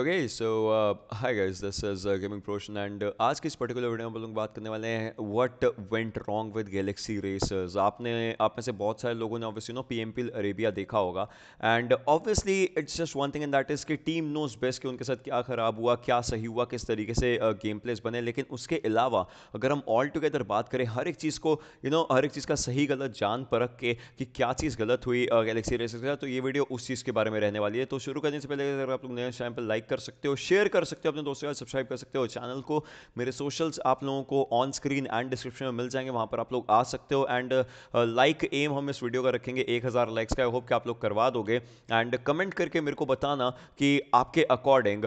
Okay so hi guys, this is gaming प्रोशन and आज की इस पर्टिकुलर वीडियो में हम लोग बात करने वाले हैं what went wrong with Galaxy Racers. आप में से बहुत सारे लोगों ने ऑब्वियसली नो पीएमपीएल अरेबिया देखा होगा and obviously it's just one thing and that is कि टीम नोज बेस्ट कि उनके साथ क्या खराब हुआ, क्या सही हुआ, किस तरीके से गेम प्लेस बने। लेकिन उसके अलावा अगर हम ऑल टुगेदर बात करें हर एक चीज़ को, यू नो हर एक चीज़ का सही गलत जान परख के कि क्या चीज़ गलत हुई गैलेक्सी रेसर्स के साथ, तो ये वीडियो उस चीज़ के बारे में रहने वाली है। तो शुरू करने से पहले अगर आप लोग नए चैनल पर लाइक कर सकते हो, शेयर कर सकते हो अपने दोस्तों के साथ, सब्सक्राइब कर सकते हो चैनल को। मेरे सोशल्स आप लोगों को ऑन स्क्रीन एंड डिस्क्रिप्शन में मिल जाएंगे, वहां पर आप लोग आ सकते हो। एंड लाइक एम हम इस वीडियो का रखेंगे 1000 लाइक्स का, आई होप कि आप लोग करवा दोगे। एंड कमेंट करके मेरे को बताना कि आपके अकॉर्डिंग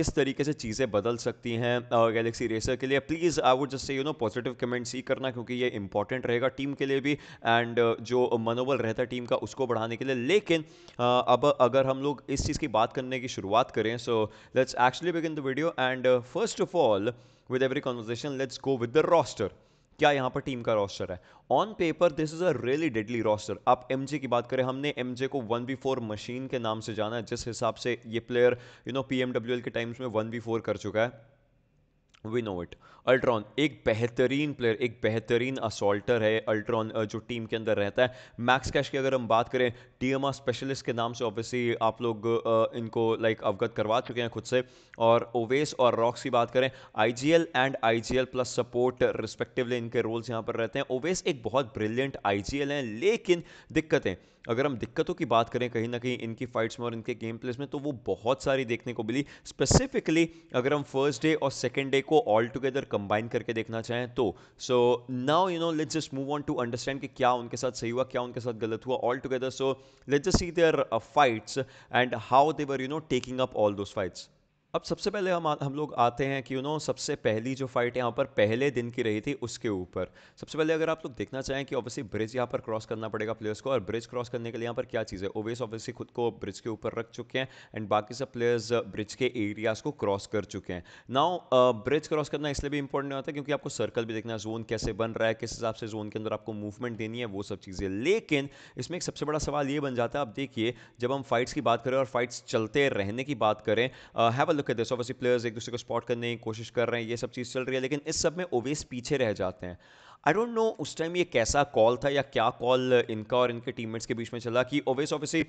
किस तरीके से चीज़ें बदल सकती हैं गैलेक्सी रेसर के लिए। Please I would just say you know positive comments ही करना, क्योंकि ये इंपॉर्टेंट रहेगा टीम के लिए भी एंड जो मनोबल रहता है टीम का उसको बढ़ाने के लिए। लेकिन अब अगर हम लोग इस चीज़ की बात करने की शुरुआत करें, सो let's actually begin the video and first of all with every conversation let's go with the roster। क्या यहाँ पर टीम का रोस्टर है? On paper this is a really deadly roster. आप एम जे की बात करें, हमने एम जे को 1v4 मशीन के नाम से जाना है, जिस हिसाब से ये प्लेयर यू नो PMWL के टाइम्स में 1v4 कर चुका है। We know it. अल्ट्रॉन एक बेहतरीन प्लेयर, एक बेहतरीन असॉल्टर है अल्ट्रॉन, जो टीम के अंदर रहता है। मैक्स कैश की अगर हम बात करें, TMR स्पेशलिस्ट के नाम से ऑब्वियसली आप लोग इनको लाइक अवगत करवा चुके हैं खुद से। और ओवेस और रॉक्स की बात करें, IGL and IGL plus support respectively इनके रोल्स यहाँ पर रहते हैं। ओवेस एक बहुत ब्रिलियंट IGL हैं, लेकिन दिक्कतें, अगर हम दिक्कतों की बात करें कहीं ना कहीं इनकी फाइट्स में और इनके गेम प्लेस में, तो वो बहुत सारी देखने को मिली। स्पेसिफिकली अगर हम फर्स्ट डे और सेकेंड डे को ऑल टुगेदर कंबाइन करके देखना चाहें तो, so now you know let's just move on to understand कि क्या उनके साथ सही हुआ, क्या उनके साथ गलत हुआ all together. So let's just see their fights and how they were you know taking up all those fights. अब सबसे पहले हम लोग आते हैं कि यू नो सबसे पहली जो फाइट यहाँ पर पहले दिन की रही थी उसके ऊपर। सबसे पहले अगर आप लोग देखना चाहें कि ऑब्वियसली ब्रिज यहाँ पर क्रॉस करना पड़ेगा प्लेयर्स को, और ब्रिज क्रॉस करने के लिए यहाँ पर क्या चीज़ है, ओवेस ऑब्वियसली खुद को ब्रिज के ऊपर रख चुके हैं एंड बाकी सब प्लेयर्स ब्रिज के एरियाज़ को क्रॉस कर चुके हैं। नाउ ब्रिज क्रॉस करना इसलिए भी इंपॉर्टेंट होता है क्योंकि आपको सर्कल भी देखना है, जोन कैसे बन रहा है, किस हिसाब से जोन के अंदर आपको मूवमेंट देनी है, वो सब चीज़ें। लेकिन इसमें एक सबसे बड़ा सवाल ये बन जाता है, आप देखिए जब हम फाइट्स की बात करें और फाइट्स चलते रहने की बात करें, हैव अ कहते हैं ऑब्वियसली प्लेयर्स एक दूसरे को स्पॉट करने की कोशिश कर रहे हैं, ये सब चीज़ चल रही है, लेकिन इस सब में ओवेस पीछे रह जाते हैं। आई डोंट नो उस टाइम ये कैसा कॉल था या क्या कॉल इनका और इनके टीममेट्स के बीच में चला कि ओवेस ऑब्वियसली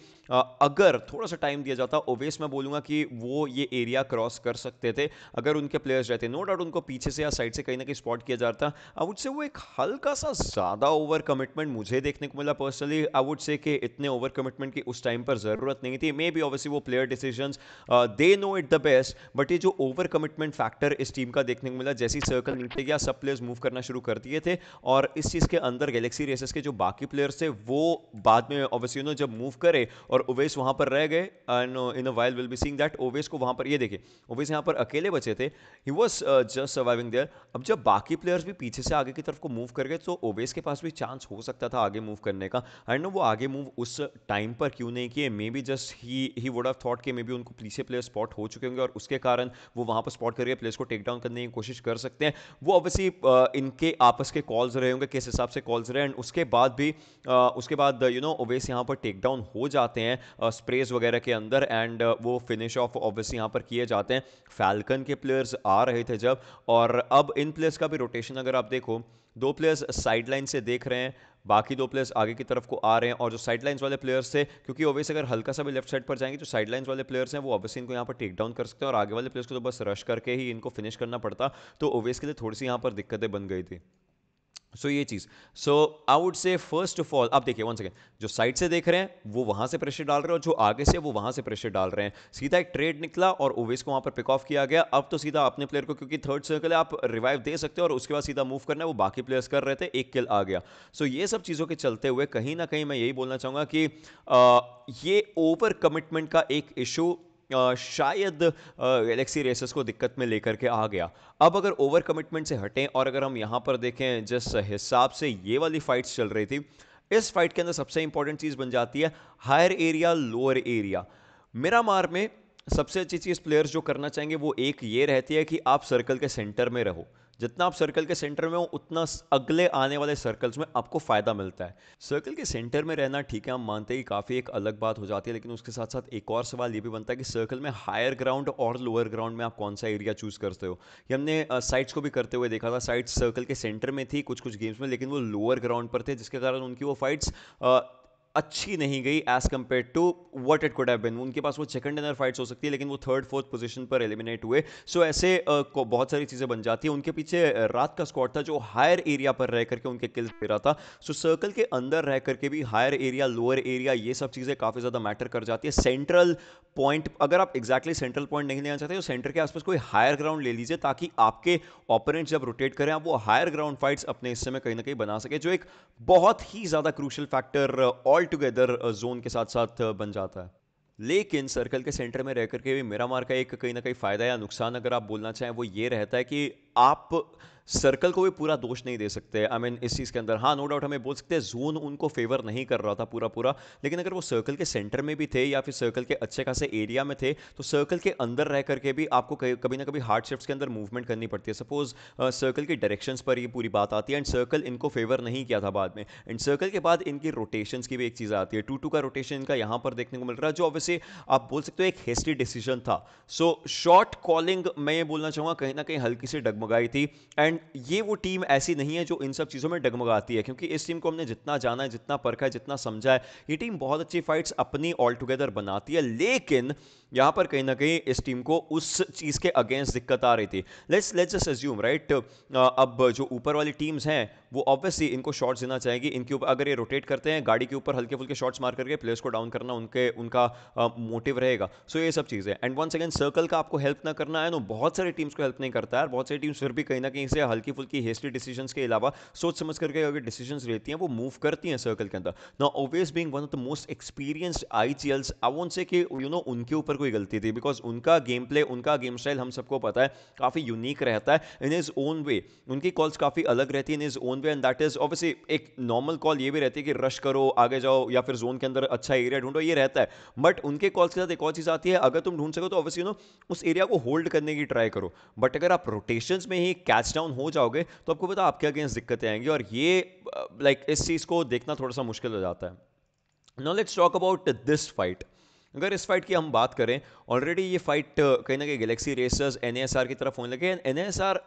अगर थोड़ा सा टाइम दिया जाता, ओवेस मैं बोलूँगा कि वो ये एरिया क्रॉस कर सकते थे अगर उनके प्लेयर्स रहते। नो डाउट उनको पीछे से या साइड से कहीं ना कहीं स्पॉट किया जाता। आई वुड से वो एक हल्का सा ज़्यादा ओवर कमिटमेंट मुझे देखने को मिला पर्सनली। आई वुड से कि इतने ओवर कमिटमेंट की उस टाइम पर ज़रूरत नहीं थी। मे बी ऑब्वियसली वो player decisions they know it the best, but ये जो ओवर कमिटमेंट फैक्टर इस टीम का देखने को मिला, जैसी सर्कल नीचे गया सब प्लेयर्स मूव करना शुरू कर दिए थे। और इस चीज़ के अंदर गैलेक्सी रेसर्स के जो बाकी प्लेयर्स थे वो बाद में ऑब्वियसली नो जब मूव करे और ओवेस वहां पर रह गए and in a while will be seeing that Owais को वहां पर, ये देखिए ओवेस यहां पर अकेले बचे थे, he was just surviving there. अब जब बाकी प्लेयर्स भी पीछे से आगे की तरफ को मूव कर गए तो ओवेस के पास भी चांस हो सकता था आगे मूव करने का। आई नो वो आगे मूव उस टाइम पर क्यों नहीं किए, maybe just he would have thought कि मे बी उनको पीछे प्लेयर स्पॉट हो चुके होंगे और उसके कारण वो वहां पर स्पॉट करके प्लेयर्स को टेक डाउन करने की कोशिश कर सकते हैं। वो ऑब्वियसली इनके आपस के कॉल्स रहे होंगे, किस हिसाब से कॉल्स रहे, एंड उसके बाद यू नो ओवेस यहाँ पर टेक डाउन हो जाते हैं स्प्रेज वगैरह के अंदर एंड वो फिनिश ऑफ ऑब्वियसली यहाँ पर किए जाते हैं। फैल्कन के प्लेयर्स आ रहे थे जब, और अब इन प्लेयर्स का भी रोटेशन अगर आप देखो, दो प्लेयर्स साइड लाइन से देख रहे हैं, बाकी दो प्लेयर्स आगे की तरफ को आ रहे हैं, और जो साइड लाइन्स वाले प्लेयर्स थे क्योंकि ओवेस अगर हल्का सा भी लेफ्ट साइड पर जाएंगे जो साइड लाइन्स वाले प्लेयर्स हैं वो ऑब्वियसली इनको यहाँ पर टेक डाउन कर सकते हैं, और आगे वाले प्लेयर्स को तो बस रश करके ही इनको फिनिश करना पड़ता, तो ओवेस के लिए थोड़ी सी यहाँ पर दिक्कतें बन गई थी। सो ये चीज़, so I would say first of all आप देखिए वन सेकेंड, जो साइड से देख रहे हैं वो वहाँ से प्रेशर डाल रहे हैं और जो आगे से वो वहाँ से प्रेशर डाल रहे हैं। सीधा एक ट्रेड निकला और ओवेस को वहाँ पर पिक ऑफ किया गया। अब तो सीधा अपने प्लेयर को, क्योंकि थर्ड सर्कल है, आप रिवाइव दे सकते हो और उसके बाद सीधा मूव करना है, वो बाकी प्लेयर्स कर रहे थे, एक किल आ गया। सो ये सब चीज़ों के चलते हुए कहीं ना कहीं मैं यही बोलना चाहूँगा कि ये ओवर कमिटमेंट का एक इशू शायद गैलेक्सी रेसर्स को दिक्कत में लेकर के आ गया। अब अगर ओवर कमिटमेंट से हटें और अगर हम यहाँ पर देखें जिस हिसाब से ये वाली फाइट्स चल रही थी, इस फाइट के अंदर सबसे इंपॉर्टेंट चीज़ बन जाती है हायर एरिया लोअर एरिया। मेरा मार में सबसे अच्छी चीज़ प्लेयर्स जो करना चाहेंगे वो एक ये रहती है कि आप सर्कल के सेंटर में रहो, जितना आप सर्कल के सेंटर में हो उतना अगले आने वाले सर्कल्स में आपको फ़ायदा मिलता है। सर्कल के सेंटर में रहना ठीक है, हम मानते हैं कि काफ़ी एक अलग बात हो जाती है, लेकिन उसके साथ साथ एक और सवाल ये भी बनता है कि सर्कल में हायर ग्राउंड और लोअर ग्राउंड में आप कौन सा एरिया चूज़ करते हो। ये हमने साइड्स को भी करते हुए देखा था, साइड्स सर्कल के सेंटर में थी कुछ कुछ गेम्स में, लेकिन वो लोअर ग्राउंड पर थे, जिसके कारण उनकी वो फाइट्स अच्छी नहीं गई as compare to what it could have been. उनके पास वो सेकंड डिनर फाइट्स हो सकती है, लेकिन वो थर्ड फोर्थ पोजीशन पर एलिमिनेट हुए। सो ऐसे बहुत सारी चीज़ें बन जाती हैं। उनके पीछे रात का स्क्वाड था जो हायर एरिया पर रह करके उनके किल्स दे रहा था। सो सर्कल के अंदर रह करके भी हायर एरिया लोअर एरिया ये सब चीज़ें काफ़ी ज़्यादा मैटर कर जाती है। सेंट्रल पॉइंट अगर आप एक्जैक्टली सेंट्रल पॉइंट नहीं लेना चाहते तो सेंटर के आसपास कोई हायर ग्राउंड ले लीजिए, ताकि आपके ऑपोनेंट जब रोटेट करें आप वो हायर ग्राउंड फाइट्स अपने हिस्से में कहीं ना कहीं बना सके, जो एक बहुत ही ज़्यादा crucial factor all together zone के साथ साथ बन जाता है। लेकिन सर्कल के सेंटर में रह करके भी मेरा मार का एक कहीं ना कहीं फ़ायदा या नुकसान अगर आप बोलना चाहें वो ये रहता है कि आप सर्कल को भी पूरा दोष नहीं दे सकते। आई मीन इस चीज़ के अंदर हाँ नो डाउट हमें बोल सकते हैं जोन उनको फेवर नहीं कर रहा था पूरा, लेकिन अगर वो सर्कल के सेंटर में भी थे या फिर सर्कल के अच्छे खासे एरिया में थे तो सर्कल के अंदर रह करके भी आपको कभी ना कभी हार्ड शिफ्ट्स के अंदर मूवमेंट करनी पड़ती है। सपोज सर्कल की डायरेक्शंस पर ये पूरी बात आती है, एंड सर्कल इनको फेवर नहीं किया था बाद में। एंड सर्कल के बाद इनकी रोटेशंस की भी एक चीज़ आती है, 2-2 का रोटेशन इनका यहाँ पर देखने को मिल रहा है, जो ऑब्वियसली आप बोल सकते हो एक हेस्टी डिसीजन था। सो शॉर्ट कॉलिंग मैं ये बोलना चाहूँगा कहीं ना कहीं हल्की सी डगमगाई थी, एंड ये वो टीम ऐसी नहीं है जो इन सब चीज़ों में डगमगाती है, क्योंकि इस टीम को हमने जितना जाना है, जितना परखा है, जितना समझा है, ये टीम बहुत अच्छी फाइट्स अपनी ऑल टुगेदर बनाती है। लेकिन यहाँ पर कहीं ना कहीं इस टीम को उस चीज़ के अगेंस्ट दिक्कत आ रही थी। लेट्स जस्ट अज्यूम राइट, अब जो ऊपर वाली टीम्स हैं वो ऑब्वियसली इनको शॉट्स देना चाहेंगी। इनके ऊपर अगर ये रोटेट करते हैं गाड़ी के ऊपर हल्के फुल्के शॉट्स मार करके प्लेयर्स को डाउन करना उनका मोटिव रहेगा। सो ये सब चीज़ें, एंड वंस अगेन सर्कल का आपको हेल्प ना करना है, नो बहुत सारी टीम्स को हेल्प नहीं करता है। बहुत सारी टीम्स फिर भी कहीं ना कहीं से हल्की फुल्की हेस्टी डिसीजंस के अलावा सोच समझ करके अगर डिसीजंस लेती हैं वो मूव करती हैं सर्कल के अंदर। Now obvious being one of the most experienced IGLs, I won't say कि यू नो उनके ऊपर कोई गलती थी, बिकॉज उनका गेम प्ले, उनका गेम स्टाइल हम सबको पता है काफ़ी यूनिक रहता है इन हिज ओन वे। उनकी कॉल्स काफ़ी अलग रहती है in his own way, and that is obviously एक नॉर्मल कॉल ये भी रहती है कि रश करो, आगे जाओ, या फिर जोन के अंदर अच्छा एरिया ढूंढो, ये रहता है। बट उनके कॉल्स के साथ एक और चीज़ आती है, अगर तुम ढूंढ सको तो ऑब्वियसली यू नो उस एरिया को होल्ड करने की ट्राई करो, बट अगर आप रोटेशंस में ही कैच डाउन हो जाओगे तो आपको पता आपके अगेंस्ट दिक्कतें आएंगी, और ये लाइक इस चीज़ को देखना थोड़ा सा मुश्किल हो जाता है। Now let's talk about this fight. अगर इस फाइट की हम बात करें, ऑलरेडी ये फाइट कहीं ना कहीं गैलेक्सी रेसर्स NASR की तरफ होने लगे। NASR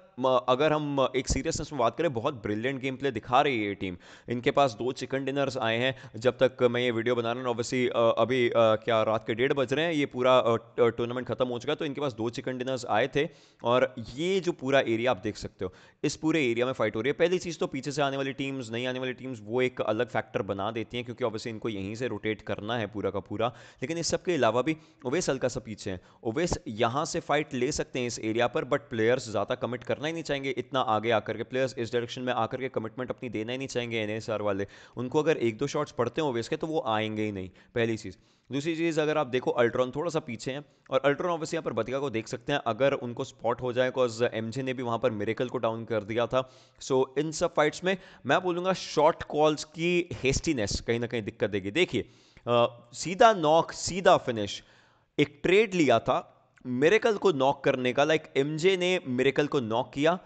अगर हम एक सीरियसनेस में बात करें बहुत ब्रिलियंट गेम प्ले दिखा रही है ये टीम। इनके पास 2 चिकन डिनर्स आए हैं जब तक मैं ये वीडियो बना रहा हूँ। ऑब्वियसली अभी क्या रात के 1:30 बज रहे हैं, ये पूरा टूर्नामेंट खत्म हो चुका है, तो इनके पास 2 चिकन डिनर्स आए थे, और ये जो पूरा एरिया आप देख सकते हो इस पूरे एरिया में फाइट हो रही है। पहली चीज़ तो पीछे से आने वाली टीम्स, नहीं आने वाली टीम्स, वो एक अलग फैक्टर बना देती हैं, क्योंकि ऑब्वियसली इनको यहीं से रोटेट करना है पूरा का पूरा। लेकिन इस सबके अलावा भी ओवेस हल्का सा पीछे हैं, ओवेस यहाँ से फाइट ले सकते हैं इस एरिया पर, बट प्लेयर्स ज़्यादा कमिट करना ही नहीं चाहेंगे इतना आगे आकर के। प्लेयर्स इस डायरेक्शन में आकर के कमिटमेंट अपनी देना ही नहीं चाहेंगे NASR वाले। उनको अगर 1-2 शॉट्स पड़ते हों ओवेस के तो वो आएंगे ही नहीं, पहली चीज़। दूसरी चीज़ अगर आप देखो अल्ट्रॉन थोड़ा सा पीछे हैं, और अल्ट्रॉन ऑब्वियसली यहाँ पर बदिका को देख सकते हैं अगर उनको स्पॉट हो जाए, बिकॉज MJ ने भी वहाँ पर मिरेकल को डाउन कर दिया था। सो इन सब फाइट्स में मैं बोलूँगा शॉर्ट कॉल्स की हेस्टीनेस कहीं ना कहीं दिक्कत देगी। देखिए सीधा नॉक सीधा फिनिश एक ट्रेड लिया था मिरेकल को नॉक करने का, लाइक MJ ने मिरेकल को नॉक किया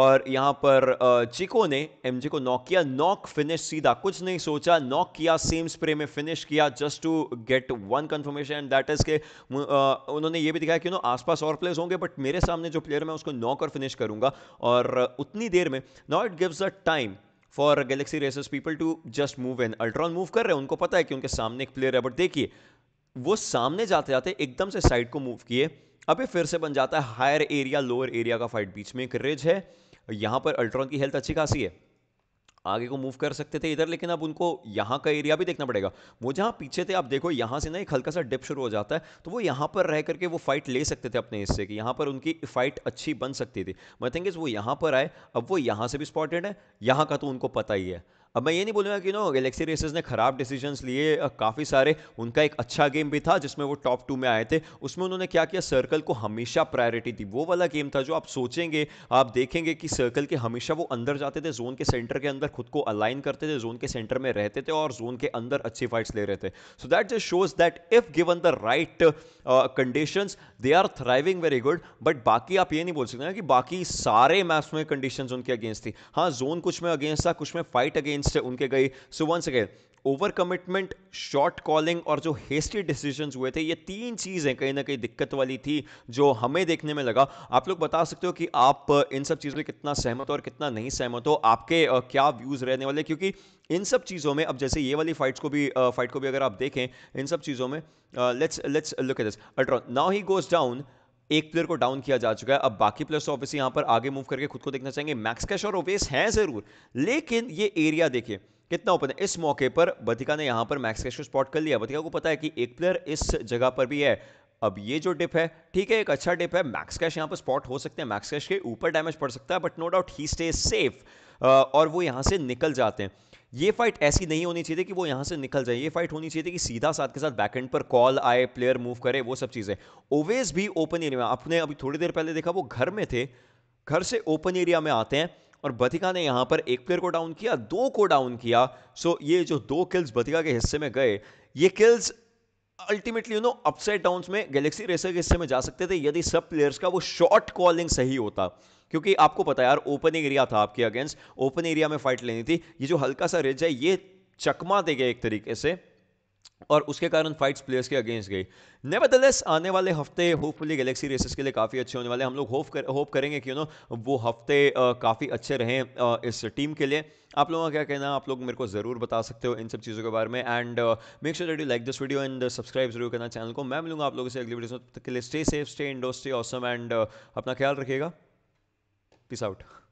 और यहाँ पर चिको ने MJ को नॉक किया, नॉक फिनिश सीधा, कुछ नहीं सोचा, नॉक किया, सेम स्प्रे में फिनिश किया, just to get one confirmation. That is के उन्होंने ये भी दिखाया कि आसपास और प्लेयर्स होंगे बट मेरे सामने जो प्लेयर मैं उसको नॉक और फिनिश करूँगा, और उतनी देर में now it gives a time for Galaxy racers people to just move in. Ultron move कर रहे हैं, उनको पता है कि उनके सामने एक प्लेयर है, बट देखिए वो सामने जाते जाते एकदम से साइड को मूव किए। अभी फिर से बन जाता है हायर एरिया लोअर एरिया का फाइट, बीच में एक रेज है। यहाँ पर अल्ट्रॉन की हेल्थ अच्छी खासी है, आगे को मूव कर सकते थे इधर, लेकिन अब उनको यहाँ का एरिया भी देखना पड़ेगा। वो जहाँ पीछे थे आप देखो यहाँ से ना एक हल्का सा डिप शुरू हो जाता है, तो वो यहाँ पर रह करके वो फाइट ले सकते थे अपने हिस्से की, यहाँ पर उनकी फाइट अच्छी बन सकती थी। मैं थिंक वो यहाँ पर आए, अब वो यहाँ से भी स्पॉटेड है, यहाँ का तो उनको पता ही है। अब मैं ये नहीं बोलूँगा कि नो गैलेक्सी रेसर्स ने खराब डिसीजंस लिए, काफ़ी सारे। उनका एक अच्छा गेम भी था जिसमें वो टॉप 2 में आए थे, उसमें उन्होंने क्या किया, सर्कल को हमेशा प्रायोरिटी दी। वो वाला गेम था जो आप सोचेंगे, आप देखेंगे कि सर्कल के हमेशा वो अंदर जाते थे, जोन के सेंटर के अंदर खुद को अलाइन करते थे, जोन के सेंटर में रहते थे और जोन के अंदर अच्छी फाइट्स ले रहे थे। So that just shows that if given the right conditions they are thriving very good. But बाकी आप ये नहीं बोल सकते ना कि बाकी सारे मैप्स में कंडीशंस उनके अगेंस्ट थी। हाँ, जोन कुछ में अगेंस्ट था, कुछ में फाइट अगेंस्ट उनके गई। So once again over commitment, short calling और जो हेस्टी डिसीजंस हुए थे, ये तीन चीज़ें कहीं ना कहीं दिक्कत वाली थी जो हमें देखने में लगा। आप लोग बता सकते हो कि आप इन सब चीज़ों में कितना सहमत हो और कितना नहीं सहमत हो, आपके क्या व्यूज़ रहने वाले, क्योंकि इन सब चीज़ों में, अब जैसे ये वाली फाइट को भी अगर आप देखें, इन सब चीज़ों में let's look at this. Ultron now he goes down, एक प्लेयर को डाउन किया जा चुका है। अब बाकी प्लेयर्स ऑब्वियसली यहाँ पर आगे मूव करके खुद को देखना चाहेंगे। मैक्स कैश और ओवेस हैं ज़रूर, लेकिन ये एरिया देखिए कितना ओपन है। इस मौके पर बधिका ने यहाँ पर मैक्स कैश को स्पॉट कर लिया। बधिका को पता है कि एक प्लेयर इस जगह पर भी है। अब ये जो डिप है, ठीक है, एक अच्छा डिप है, मैक्स कैश यहाँ पर स्पॉट हो सकते हैं, मैक्स कैश के ऊपर डैमेज पड़ सकता है, but no doubt he stays safe और वो यहाँ से निकल जाते हैं। ये फाइट ऐसी नहीं होनी चाहिए कि वो यहाँ से निकल जाए, ये फाइट होनी चाहिए थी कि सीधा साथ के साथ बैकएंड पर कॉल आए, प्लेयर मूव करे, वो सब चीज़ें। ओवेस भी ओपन एरिया में, आपने अभी थोड़ी देर पहले देखा वो घर में थे, घर से ओपन एरिया में आते हैं और बधिका ने यहाँ पर एक प्लेयर को डाउन किया, दो को डाउन किया। सो ये जो दो किल्स बधिका के हिस्से में गए, ये kills ultimately you know upside down में गैलेक्सी रेसर के हिस्से में जा सकते थे यदि सब प्लेयर्स का वो शॉर्ट कॉलिंग सही होता, क्योंकि आपको पता है यार ओपनिंग एरिया था आपके अगेंस्ट, ओपन एरिया में फाइट लेनी थी। ये जो हल्का सा रेज है ये चकमा दे गए एक तरीके से और उसके कारण फाइट्स प्लेयर्स के अगेंस्ट गई। नेवरदलेस आने वाले हफ्ते होपफुली गैलेक्सी रेसेस के लिए काफ़ी अच्छे होने वाले हैं। हम लोग होप करेंगे कि यू नो वो हफ्ते काफ़ी अच्छे रहें इस टीम के लिए। आप लोगों का क्या कहना है, आप लोग मेरे को ज़रूर बता सकते हो इन सब चीज़ों के बारे में। And make sure that you like this video and subscribe जरूर करना चैनल को। मैं मिलूंगा आप लोगों से अगली वीडियो तक के लिए। Stay safe, stay indoor, stay awesome and अपना ख्याल रखिएगा। Peace out.